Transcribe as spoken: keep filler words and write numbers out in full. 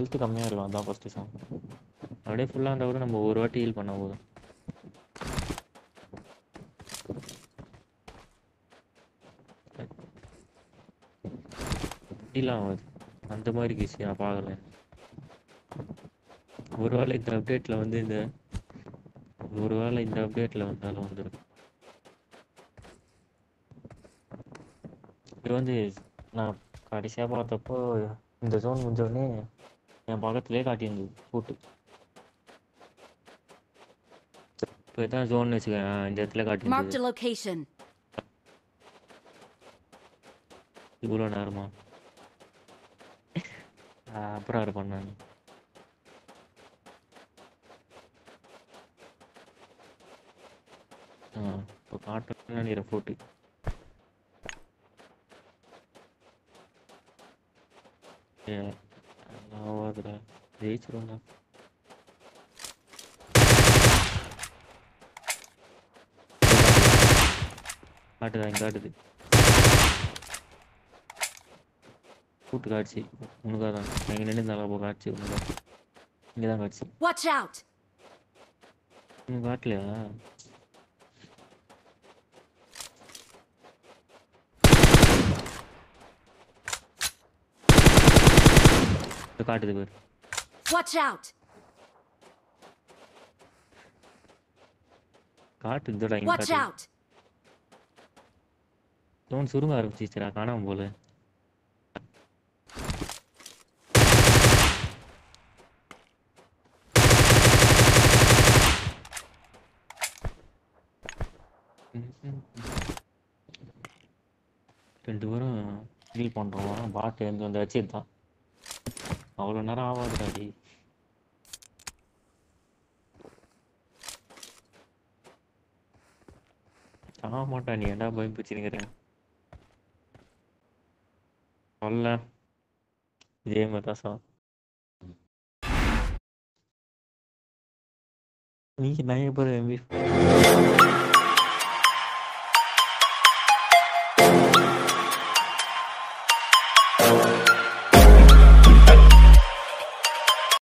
Health கம்மியாக இருக்கும். அதுதான் ஃபஸ்ட்டு சாங். அப்படியே ஃபுல்லாக இருந்தால் கூட நம்ம ஒரு வாட்டி ஹீல் பண்ண போதும். அப்படிலாம் ஆகுது, அந்த மாதிரி கேசி நான் பார்க்கல. ஒரு வேளை இந்த அப்டேட்டில் வந்து இந்த ஒரு வேளை இந்த அப்டேட்டில் வந்தாலும் வந்துடும். இது வந்து நான் கடைசியாக பார்த்தப்போ இந்த ஜோன் முடிஞ்சோடனே என் பக்கத்துலேயே காட்டியிருந்தது போட்டு. இப்போ தான் ஜோன் வச்சுக்கேன், இந்த இடத்துல காட்டியிருந்தது. இவ்வளோ நேரமா அப்புறம் யார் பண்ணாங்க? ஆ இப்போ காட்டுறேன்னு நினைக்கிறேன் போட்டு. ஜெயிச்சிருவோம் நான். காட்டுதா? இங்கே காட்டுது, கூட்டு காட்சி உனக்காக தான். எங்கே நின்றுந்தாலும் போ காட்சி உனக்காக இங்கே தான் காட்சி. இன்னும் காட்டலையா? காட்டுது பேர். Watch out. காட்டுதுடா இங்க. Watch out. ஜோன் சுருங்க ஆரம்பிச்சிச்சடா, காணாம போல. ரெண்டு பேரும் ஹீல் பண்றோம். பாட் ஏந்து வந்து வச்சிருந்தான். அவ்வளோ நேரம் ஆகாதுடா. டி ஆமாட்டா, நீ என்ன பயம் பிடிச்சிருக்கிறேன் சொல்ல. இதே மாதிரி தான் சார். நீ நிறைய பேர் எம்பி